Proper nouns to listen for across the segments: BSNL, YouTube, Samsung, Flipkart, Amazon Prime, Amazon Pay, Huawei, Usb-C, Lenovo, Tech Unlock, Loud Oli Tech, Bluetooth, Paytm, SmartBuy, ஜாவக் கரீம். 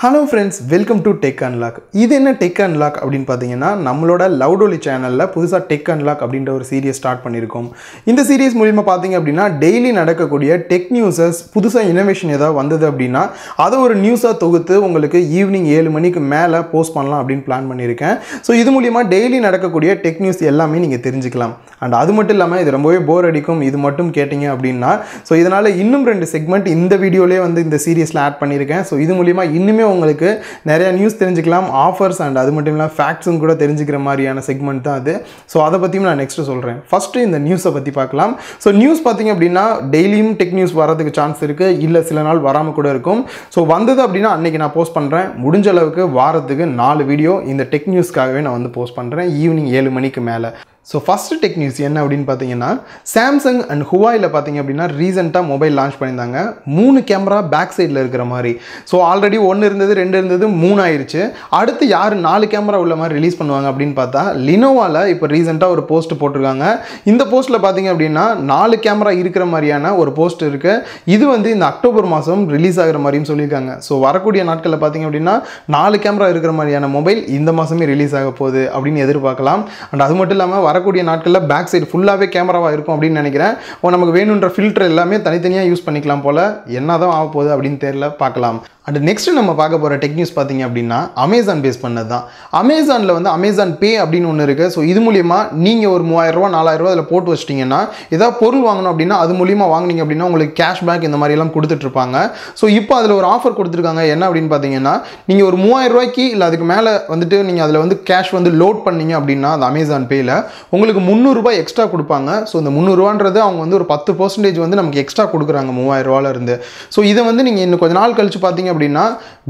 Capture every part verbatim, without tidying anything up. Hello friends, welcome to Tech Unlock. This is Tech Unlock. We have Loud Oli channel Tech Unlock series. In this series, we have daily tech news, innovation, that is news that evening seven post plan. So, this is daily tech news. And that's why this is boring. So, this is another segment in the video in the series. So, this is உங்களுக்கு நிறைய news தெரிஞ்சிக்கலாம் offers and அது மட்டும் இல்ல ஃபேக்ட்ஸும் கூட தெரிஞ்சிக்கிற மாதிரியான segment தான் அது சோ அத பத்தியும் நான் நெக்ஸ்ட் சொல்றேன் ஃபர்ஸ்ட் இந்த நியூஸை பத்தி பார்க்கலாம் சோ நியூஸ் பாத்தீங்க அப்படினா டெய்லியும் டெக் நியூஸ் வரதுக்கு சான்ஸ் இருக்கு இல்ல சில நாள் வராம கூட இருக்கும் சோ வந்தது அப்படினா அன்னைக்கு நான் போஸ்ட் பண்றேன் முடிஞ்ச அளவுக்கு வாரத்துக்கு நாலு வீடியோ இந்த டெக் நியூஸ்காகவே நான் வந்து போஸ்ட் பண்றேன் ஈவினிங் ஏழு மணிக்கு மேல So first tech news enna appdin pathina Samsung and Huawei la pathinga appadina recent mobile launch paniranga three camera back side la irukra mari so already one irundhathu two irundhathu three aayiruchu adutha yaar four camera ulla mari release pannuvaanga appdin paatha Lenovo la ipo recent ah or post potrukanga indha post la pathinga appadina four camera irukra mariyana or post irukku idu vandu indha October maasam release aagra mariyum solliranga so varakoodiya naatkalla pathinga appadina four camera irukra mariyana mobile indha maasame release aaga podu appdin edirpaakalam and adu mattum illama வரக்கூடிய நாட்கள்ல back side ஃபுல்லாவே கேமராவா இருக்கும் அப்படி நினைக்கிறேன். ஓ நமக்கு வேணுன்ற filter எல்லாமே தனித்தனியா யூஸ் பண்ணிக்கலாம் போல. என்னதான் ஆக போகுது அப்படினு தெரியல பார்க்கலாம். And next நம்ம பார்க்க போற டெக் நியூஸ் பாத்தீங்க அப்படினா Amazon பேஸ் பண்ணதுதான். Amazonல வந்து Amazon Pay அப்படினு ஒன்னு இருக்கு. சோ இது மூலமா நீங்க ஒரு மூவாயிரம் ரூபாய் நாலாயிரம் ரூபாய் அதல போட்டு வச்சிட்டீங்கன்னா ஏதா பொருள் வாங்கணும் அப்படினா அது மூலமா வாங்குனீங்க அப்படினா உங்களுக்கு கேஷ் பேக் இந்த மாதிரி எல்லாம் கொடுத்துட்டு இருப்பாங்க. சோ இப்போ அதல ஒரு ஆஃபர் கொடுத்திருக்காங்க. என்ன அப்படினு பாத்தீங்கன்னா நீங்க ஒரு மூவாயிரம் ரூபாய்க்கு இல்ல அதுக்கு மேல வந்துட்டு நீங்க அதல வந்து கேஷ் வந்து லோட் பண்ணீங்க அப்படினா அந்த Amazon Payல உங்களுக்கு முந்நூறு ரூபாய் எக்ஸ்ட்ரா கொடுப்பாங்க சோ இந்த முந்நூறு ரூபாய்ன்றது அவங்க வந்து ஒரு பத்து சதவீதம் வந்து நமக்கு எக்ஸ்ட்ரா கொடுக்குறாங்க மூவாயிரம் ரூபாயில இருந்து சோ இத வந்து நீங்க இன்னும் கொஞ்ச நாள் கழிச்சு பாத்தீங்க அப்படினா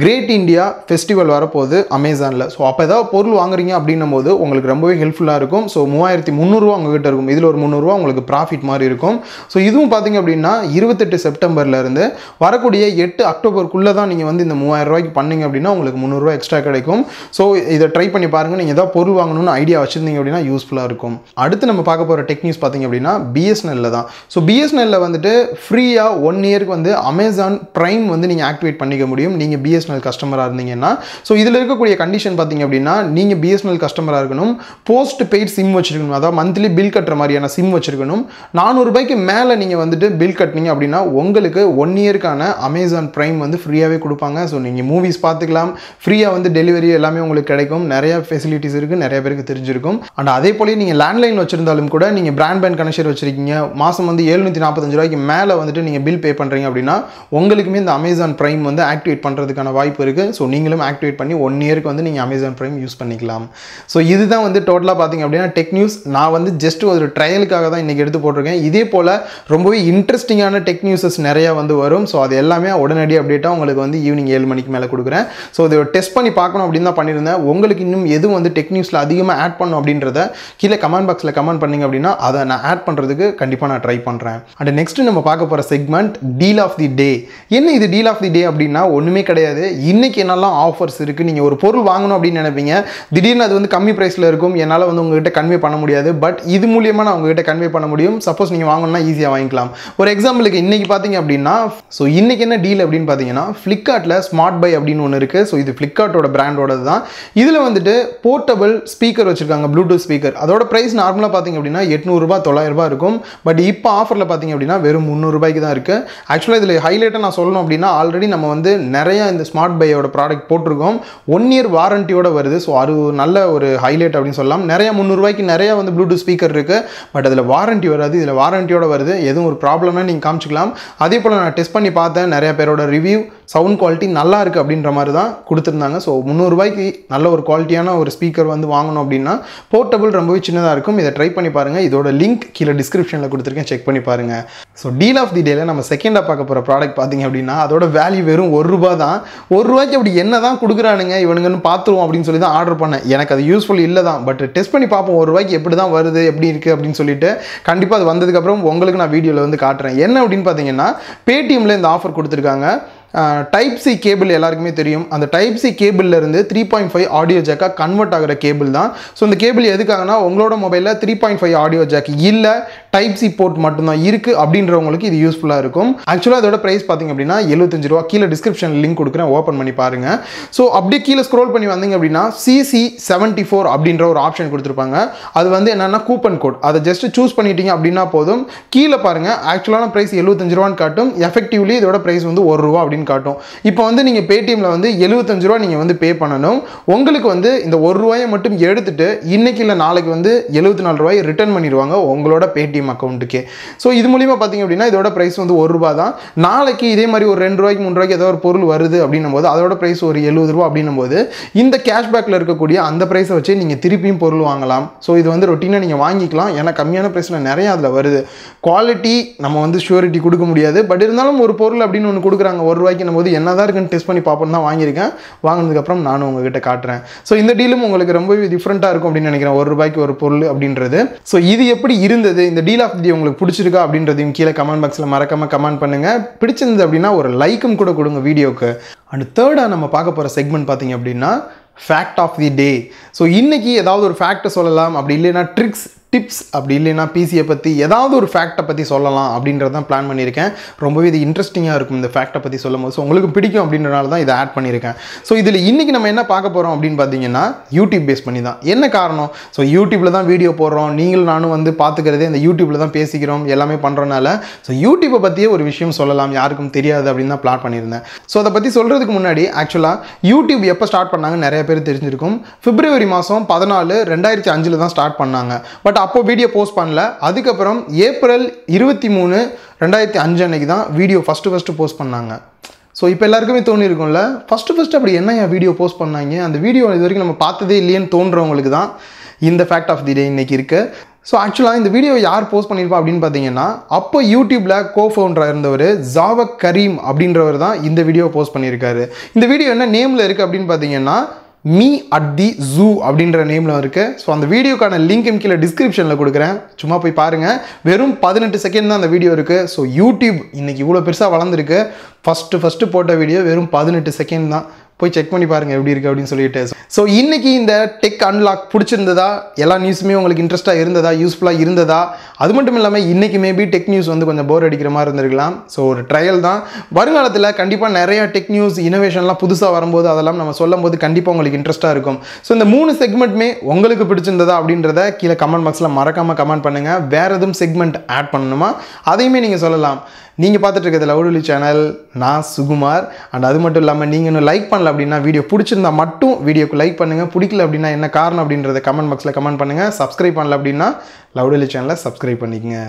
கிரேட் இந்தியா ஃபெஸ்டிவல் வர போகுது Amazonல சோ அப்ப ஏதாவது பொருள் வாங்குறீங்க அப்படினும்போது உங்களுக்கு ரொம்பவே ஹெல்ப்ஃபுல்லா இருக்கும் சோ மூவாயிரத்து முந்நூறு ரூபாய் உங்க கிட்ட இருக்கும் இதுல ஒரு முந்நூறு ரூபாய் உங்களுக்கு प्रॉफिट மாதிரி இருக்கும் சோ இதுவும் பாத்தீங்க அப்படினா இருபத்தெட்டு செப்டம்பர்ல இருந்து வரக்கூடிய எட்டு அக்டோபருக்குள்ள தான் நீங்க வந்து இந்த மூவாயிரம் ரூபாய்க்கு பண்ணீங்க அப்படினா உங்களுக்கு முந்நூறு ரூபாய் எக்ஸ்ட்ரா கிடைக்கும் சோ இத ட்ரை பண்ணி பாருங்க நீங்க ஏதாவது பொருள் வாங்கணும்னு ஐடியா வச்சிருந்தீங்க அப்படினா யூஸ்ஃபுல்லா இருக்கும் அடுத்து நம்ம பார்க்க போற டெக் நியூஸ் பாத்தீங்க அப்படினா B S N L ல தான் so B S N L ல வந்துட்டு ஃப்ரீயா one இயருக்கு வந்து Amazon Prime வந்து நீங்க ஆக்டிவேட் பண்ணிக்க முடியும் நீங்க B S N L கஸ்டமரா இருந்தீங்கன்னா சோ இதுல இருக்க கூடிய கண்டிஷன் பாத்தீங்க அப்படினா நீங்க B S N L கஸ்டமரா இருக்கணும் போஸ்ட் பெய்ட் சிம் வச்சிருக்கணும் அதாவது மந்த்லி பில் கட்டற மாதிரியான சிம் வச்சிருக்கணும் நானூறு ரூபாய்க்கு மேல நீங்க வந்துட்டு பில் கட்டனீங்க அப்படினா உங்களுக்கு one இயர்க்கான Amazon Prime வந்து ஃப்ரீயாவே கொடுப்பாங்க சோ நீங்க மூவிஸ் பார்த்துக்கலாம் ஃப்ரீயா வந்து டெலிவரி எல்லாமே உங்களுக்கு கிடைக்கும் நிறைய ஃபெசிலிட்டிஸ் இருக்கு நிறைய பேருக்கு தெரிஞ்சிருக்கும் and அதே போல நீங்க landline வச்சிருந்தாலும் கூட நீங்க broadband கனெக்ஷன் வச்சிருக்கீங்க மாசம் வந்து எழுநூற்று நாற்பத்தைந்து ரூபாய்க்கு மேல வந்துட்டு நீங்க பில் பே பண்றீங்க அப்படினா உங்களுக்குமே இந்த Amazon Prime வந்து ஆக்டிவேட் பண்றதுக்கான வாய்ப்பு இருக்கு சோ நீங்களும் ஆக்டிவேட் பண்ணி one இயருக்கு வந்து நீங்க Amazon Prime யூஸ் பண்ணிக்கலாம் சோ இதுதான் வந்து டோட்டலா பாத்தீங்க அப்படினா டெக் நியூஸ் நான் வந்து just ஒரு ட்ரையலுக்காக தான் இன்னைக்கு எடுத்து போட்டுருக்கேன் இதே போல ரொம்பவே இன்ட்ரஸ்டிங்கான டெக் நியூஸஸ் நிறைய வந்து வரும் சோ அது எல்லாமே உடனடி அப்டேட்டா உங்களுக்கு வந்து ஈவினிங் ஏழு மணிக்கு மேல கொடுக்கிறேன் சோ இத டெஸ்ட் பண்ணி பார்க்கணும் அப்படினா பண்ணிருந்தேன் உங்களுக்கு இன்னும் எது வந்து டெக் நியூஸ்ல அதிகமா ஆட் பண்ணனும் அப்படின்றதை கீழ comment box la comment panneenga appadina adha na add pandradhukku kandipa na try pandren and next nama paaka pora segment deal of the day enna idu deal of the day appadina onnume kedaiyadhu inniki enalla offers irukku neenga oru porul vaanganum appdi nenapinga didirna adu vandu kammi price la irukum enala vandu unga kitta convey panna mudiyadhu but idu mooliyama na unga kitta convey panna mudiyum suppose neenga vaanganumna easy ah vaangikalam for example ku inniki pathinga appadina so inniki enna deal appdin pathina Flipkart la SmartBuy appdin one irukku so idu Flipkart oda brand oda dhaan idhula vandu portable speaker vechirukanga bluetooth speaker அதோட price நார்மலா பாத்தீங்க அப்படினா எட்நூறு ரூபாய் தொள்ளாயிரம் ரூபாய் இருக்கும் but இப்போ ஆஃபர்ல பாத்தீங்க அப்படினா வெறும் முந்நூறு ரூபாய்க்கு தான் இருக்கு एक्चुअली இதுல ஹைலைட் நான் சொல்லணும் அப்படினா ஆல்ரெடி நம்ம வந்து நிறைய இந்த ஸ்மார்ட் பையோட ப்ராடக்ட் போட்டுருக்கோம் one இயர் வாரண்டியோட வருது சோ அது நல்ல ஒரு ஹைலைட் அப்படினு சொல்லலாம் நிறைய முந்நூறு ரூபாய்க்கு நிறைய வந்து ப்ளூடூத் ஸ்பீக்கர் இருக்கு பட் அதுல வாரண்டி வராது இதுல வாரண்டியோட வருது எதுவும் ஒரு ப்ராப்ளம்னா நீங்க காமிச்சிக்கலாம் அதே போல நான் டெஸ்ட் பண்ணி பார்த்தேன் நிறைய பேரோட ரிவ்யூ சவுண்ட் குவாலிட்டி நல்லா இருக்கு அப்படின்ற மாதிரி தான் கொடுத்திருந்தாங்க சோ முந்நூறு ரூபாய்க்கு நல்ல ஒரு குவாலிட்டியான ஒரு ஸ்பீக்கர் வந்து வாங்கணும் அப்படினா போர்ட்டபிள் ரொம்பவே சின்னதா இருக்கும் இத ட்ரை பண்ணி பாருங்க இதோட லிங்க் கீழ டிஸ்கிரிப்ஷன்ல கொடுத்திருக்கேன் செக் பண்ணி பாருங்க சோ டீல் ஆஃப் தி டேல நம்ம செகண்டா பார்க்க போற ப்ராடக்ட் பாத்தீங்க அப்படினா அதோட வேல்யூ வெறும் ஒரு ரூபாய் தான் ஒரு ரூபாய்க்கு அப்படி என்னதான் குடுக்குறானுங்க இவனுங்கன்னு பாத்துறோம் அப்படினு சொல்லி தான் ஆர்டர் பண்ணேன் எனக்கு அது யூஸ்ஃபுல் இல்ல தான் பட் டெஸ்ட் பண்ணி பாப்போம் ஒரு ரூபாய்க்கு எப்படி தான் வருது எப்படி இருக்கு அப்படினு சொல்லிட்டு கண்டிப்பா அது வந்ததுக்கு அப்புறம் உங்களுக்கு நான் வீடியோல வந்து காட்டுறேன் என்ன அப்படினு பாத்தீங்கன்னா Paytmல இந்த ஆஃபர் கொடுத்திருக்காங்க Type C cable எல்லாருக்குமே தெரியும் அந்த Type C cable ல இருந்து three point five audio jack ஆ கன்வர்ட் ஆகுற கேபிள் தான் சோ இந்த கேபிள் எதுக்காகனா உங்களோட மொபைல்ல three point five audio jack இல்ல Type C port மட்டும் தான் இருக்கு அப்படின்றவங்களுக்கு இது யூஸ்புல்லா இருக்கும் एक्चुअली அதோட price பாத்தீங்க அப்படினா seventy-five ரூபாய் கீழ description link கொடுக்கிறேன் ஓபன் பண்ணி பாருங்க சோ அப்படியே கீழ ஸ்க்ரோல் பண்ணி வந்தீங்க அப்படினா C C seventy-four அப்படிங்கற ஒரு ஆப்ஷன் கொடுத்திருப்பாங்க அது வந்து என்னன்னா கூப்பன் கோட் அத ஜஸ்ட் சூஸ் பண்ணிட்டீங்க அப்படினா போதும் கீழ பாருங்க एक्चुअली price seventy-five ரூபாய் காட்டும் effectively இதோட price வந்து one ரூபாய் அப்படினு காட்டும் இப்போ வந்து நீங்க Paytm ல வந்து seventy-five ரூபாய் நீங்க வந்து பே பண்ணனும் உங்களுக்கு வந்து இந்த one ரூபாயை மட்டும் எடுத்துட்டு இன்னைக்கு இல்ல நாளைக்கு வந்து seventy-four ரூபாயை ரிட்டர்ன் பண்ணிடுவாங்க உங்களோட Paytm account க்கு சோ இது மூலமா பாத்தீங்க அப்படினா இதோட price வந்து one ரூபாய் தான் நாளைக்கு இதே மாதிரி ஒரு two ரூபாய்க்கு three ரூபாய்க்கு ஏதோ ஒரு பொருள் வருது அப்படினும்போது அதோட price ஒரு seventy ரூபாய் அப்படினும்போது இந்த cashback ல இருக்க கூடிய அந்த price வச்சு நீங்க திருப்பியும் பொருள் வாங்கலாம் சோ இது வந்து ரொட்டீனா நீங்க வாங்கிக்கலாம் ஏனா கம்மியான priceல நிறைய அதுல வருது quality நம்ம வந்து surety கொடுக்க முடியாது பட் இருந்தாலும் ஒரு பொருள் அப்படினு ஒன்னு கொடுக்கறாங்க one ரூபாய்க்கு நம்மது என்னதா இருக்குன்னு டெஸ்ட் பண்ணி பாப்போம்னா வாங்கி இருக்கேன் வாங்குனதுக்கு அப்புறம் நான் உங்ககிட்ட காட்றேன் சோ இந்த டீலும் உங்களுக்கு ரொம்பவே டிஃபரண்டா இருக்கும் அப்படினு நினைக்கிறேன் one ரூபாய்க்கு ஒரு பொருள் அப்படின்றது சோ இது எப்படி இருந்தது இந்த டீல் ஆஃப் தி உங்களுக்கு பிடிச்சிருக்கா அப்படின்றதையும் கீழ கமெண்ட் பாக்ஸ்ல மறக்காம கமெண்ட் பண்ணுங்க பிடிச்சிருந்தது அப்படினா ஒரு லைக்கும் கூட கொடுங்க வீடியோக்கு அண்ட் third ஆ நம்ம பார்க்க போற செக்மெண்ட் பாத்தீங்க அப்படினா fact of the day so இன்னைக்கு ஏதாவது ஒரு ஃபேக்ட் சொல்லலாம் அப்படி இல்லனா ட்ரிக்ஸ் டிப்ஸ் அப்படி இல்லனா பிசிஏ பத்தி ஏதாவது ஒரு ஃபேக்ட்ட பத்தி சொல்லலாம் அப்படிங்கறத தான் பிளான் பண்ணிருக்கேன் ரொம்பவே இது இன்ட்ரஸ்டிங்கா இருக்கும் இந்த ஃபேக்ட்ட பத்தி சொல்லும்போது சோ உங்களுக்கு பிடிக்கும் அப்படின்றனால தான் இத ஆட் பண்ணிருக்கேன் சோ இதில இன்னைக்கு நம்ம என்ன பார்க்க போறோம் அப்படினு பாத்தீங்கன்னா YouTube பேஸ் பண்ணி தான் என்ன காரணம் சோ YouTubeல தான் வீடியோ போடுறோம் நீங்களும் நானும் வந்து பாத்துக்கிறதே இந்த YouTubeல தான் பேசிக்கிறோம் எல்லாமே பண்றனால சோ YouTube பத்தியே ஒரு விஷயம் சொல்லலாம் யாருக்கும் தெரியாது அப்படின தான் பிளான் பண்ணிருந்தேன் சோ அத பத்தி சொல்றதுக்கு முன்னாடி actually YouTube எப்ப ஸ்டார்ட் பண்ணாங்க நிறைய பேர் தெரிஞ்சிருக்கும் பிப்ரவரி மாசம் fourteen two thousand five ல தான் ஸ்டார்ட் பண்ணாங்க பட் அப்போ வீடியோ போஸ்ட் பண்ணல அதுக்கு அப்புறம் ஏப்ரல் இருபத்தி மூணு இரண்டாயிரத்து ஐந்து அன்னைக்கு தான் வீடியோ ஃபர்ஸ்ட் ஃபர்ஸ்ட் போஸ்ட் பண்ணாங்க சோ இப்போ எல்லாருக்குமே தோணி இருக்கும்ல ஃபர்ஸ்ட் ஃபர்ஸ்ட் அப்படி என்ன யா வீடியோ போஸ்ட் பண்ணாங்க அந்த வீடியோ இதுவரைக்கும் நம்ம பார்த்ததே இல்லையேன்னு தோன்றவங்களுக்கு தான் இந்த ஃபேக்ட் ஆஃப் தி டே இன்னைக்கு இருக்கு So actually இந்த வீடியோ யார் போஸ்ட் பண்ணிருப்பா அப்படினு பாத்தீங்கன்னா அப்போ YouTubeல co-founder இருந்தவர் ஜாவக் கரீம் அப்படின்றவர் தான் இந்த வீடியோ போஸ்ட் பண்ணிருக்காரு இந்த வீடியோ என்ன நேம்ல இருக்கு அப்படினு பாத்தீங்கன்னா மீ அட் தி ஜூ அப்படிங்கற நேம்ல இருக்கு சோ அந்த வீடியோக்கான லிங்க் கீழ டிஸ்கிரிப்ஷன்ல கொடுக்கிறேன் சும்மா போய் பாருங்க வெறும் பதினெட்டு செகண்ட் தான் அந்த வீடியோ இருக்கு சோ YouTube இன்னைக்கு இவ்ளோ பெருசா வளர்ந்திருக்கு ஃபர்ஸ்ட் ஃபர்ஸ்ட் போட்ட வீடியோ வெறும் பதினெட்டு செகண்ட் தான் போய் செக் பண்ணி பாருங்க எப்படி இருக்கு அப்படினு சொல்லிட்டு சோ இன்னைக்கு இந்த டெக் அன்லாக் பிடிச்சிருந்ததா எல்லா நியூஸ்மே உங்களுக்கு இன்ட்ரஸ்டா இருந்ததா யூஸ்புல்லா இருந்ததா அது மட்டும் இல்லாம இன்னைக்கு மேபி டெக் நியூஸ் வந்து கொஞ்சம் போர் அடிக்கிற மாதிரி இருந்திருக்கலாம் சோ ஒரு ட்ரையல் தான் வருங்காலத்துல கண்டிப்பா நிறைய டெக் நியூஸ் இன்னோவேஷன்லாம் புதுசா வரும்போது அதெல்லாம் நம்ம சொல்லும்போது கண்டிப்பா உங்களுக்கு இன்ட்ரஸ்டா இருக்கும் சோ இந்த மூணு செக்மெண்ட்மே உங்களுக்கு பிடிச்சிருந்ததா அப்படின்றத கீழ கமெண்ட் பாக்ஸ்ல மறக்காம கமெண்ட் பண்ணுங்க வேற ஏதும் செக்மெண்ட் ஆட் பண்ணனுமா அதையுமே நீங்க சொல்லலாம் நீங்க பார்த்துட்டு இருக்கிறது லவுட் ஒலி சேனல் நான் சுகுமார் அண்ட் அது மட்டும் இல்லாம நீங்க இன்னும் லைக் பண்ணல அப்படினா வீடியோ பிடிச்சிருந்தா மட்டும் வீடியோக்கு லைக் பண்ணுங்க பிடிக்கல அப்படினா என்ன காரணம் அப்படின்றதை கமெண்ட் பாக்ஸ்ல கமெண்ட் பண்ணுங்க Subscribe பண்ணல அப்படினா லவுட் ஒலி சேனலை Subscribe பண்ணிக்கங்க